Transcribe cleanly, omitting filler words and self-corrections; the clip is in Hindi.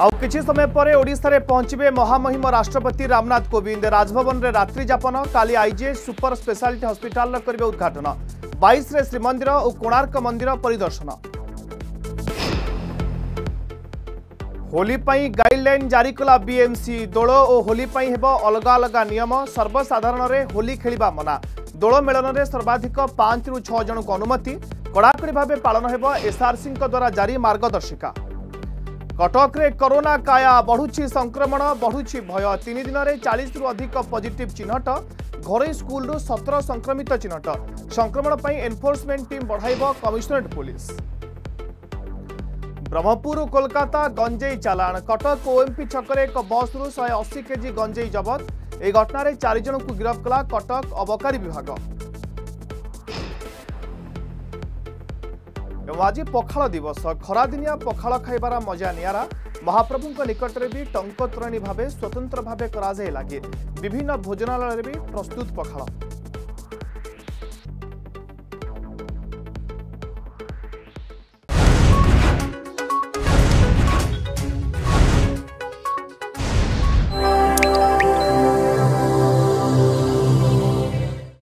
आउ किछि समय परे ओडिसा रे पहुंचबे महामहिम राष्ट्रपति रामनाथ कोविंद। राजभवन रे रात्रि जापन, काली आईजे सुपर स्पेशालिटी हॉस्पिटल करबे उद्घाटन। 22 रे श्रीमंदिर और कोणार्क मंदिर परिदर्शन। होली पाई गाइडलाइन जारी कला बीएमसी। दोल और होली पाई हेबो अलगा अलगा नियम। सर्वसाधारण रे होली खेलिबा मना। दोल मेलन रे सर्वाधिक 5 रु 6 जन को अनुमति। कड़ाकड़ी भाव पालन हेबो एसआरसी द्वारा जारी मार्गदर्शिका। कटक रे कोरोना काया, बढ़ुची संक्रमण, बढ़ुची भय। 3 दिन रे 40 रु अधिक पॉजिटिव चिन्हट। घर स्कूल 17 संक्रमित चिन्हट। संक्रमण पर एनफोर्समेंट टीम बढ़ाइबो कमिश्नरेट पुलिस। ब्रह्मपुर कोलकाता गंजेई चालाण। कटक ओएमपी छकरे एक बस रु 180 केजी गंजेई जबत। यह घटन में 4 जन को गिरफ्त कला कटक अबकारी विभाग। आज पखाला दिवस। खरादिनिया पखाला खाइबार मजा नियारा। महाप्रभु निकट में भी टंकोत्रणी भाव स्वतंत्र भाव कर विभिन्न भोजनालय में भी प्रस्तुत पखाला।